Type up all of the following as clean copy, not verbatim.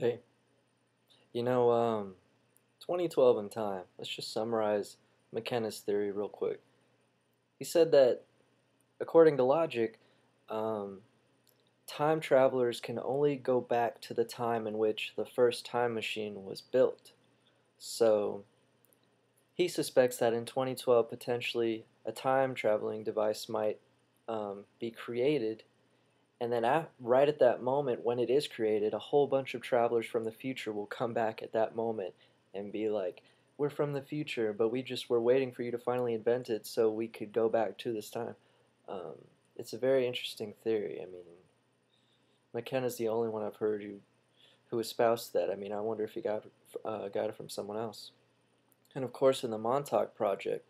Hey, 2012 in time, let's just summarize McKenna's theory real quick. He said that, according to logic, time travelers can only go back to the time in which the first time machine was built. So he suspects that in 2012, potentially, a time-traveling device might be created, and then right at that moment when it is created, a whole bunch of travelers from the future will come back at that moment and be like, we're from the future, but we're waiting for you to finally invent it so we could go back to this time. It's a very interesting theory. I mean, McKenna's the only one I've heard who espoused that. I mean, I wonder if he got it from someone else. And of course, in the Montauk Project,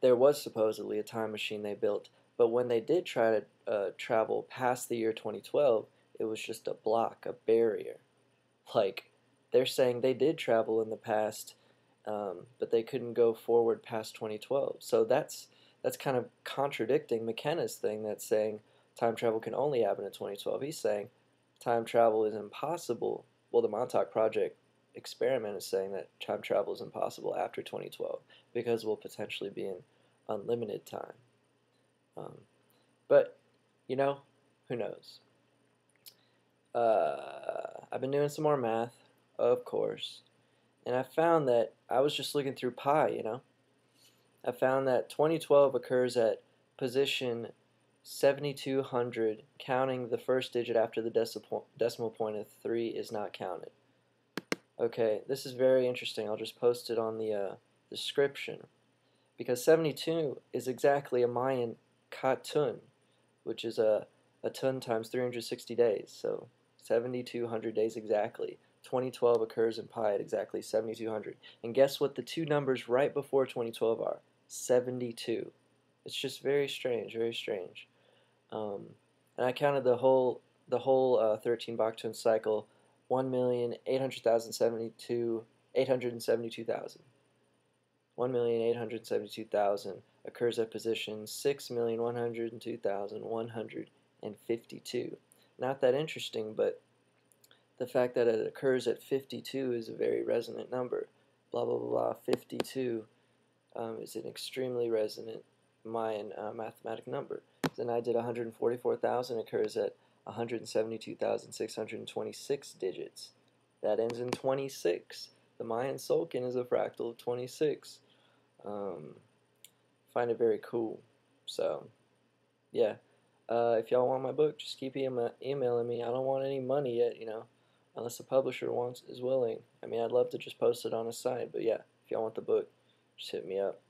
there was supposedly a time machine they built, but when they did try to travel past the year 2012, it was just a block, a barrier. Like, they're saying they did travel in the past, but they couldn't go forward past 2012. So that's kind of contradicting McKenna's thing that's saying time travel can only happen in 2012. He's saying time travel is impossible. Well, the Montauk Project experiment is saying that time travel is impossible after 2012 because we'll potentially be in unlimited time. But, who knows? I've been doing some more math, of course, and I found that I was just looking through pi, I found that 2012 occurs at position 7200, counting the first digit after the decimal point of 3 is not counted. Okay, this is very interesting. I'll just post it on the description, because 72 is exactly a Mayan Katun, which is a ton times 360 days, so 7200 days exactly. 2012 occurs in pi at exactly 7200. And guess what the two numbers right before 2012 are? 72. It's just very strange, very strange. And I counted the whole 13 Bakhtun cycle, 1,872,000. 1,872,000 occurs at position 6,102,152. Not that interesting, but the fact that it occurs at 52 is a very resonant number. Blah, blah, blah, blah. 52 is an extremely resonant Mayan mathematic number. Then I did 144,000 occurs at 172,626 digits. That ends in 26. The Mayan Solkin is a fractal of 26. Find it very cool. So, yeah. If y'all want my book, just keep emailing me. I don't want any money yet, unless the publisher is willing. I mean, I'd love to just post it on his site, but yeah, if y'all want the book, just hit me up.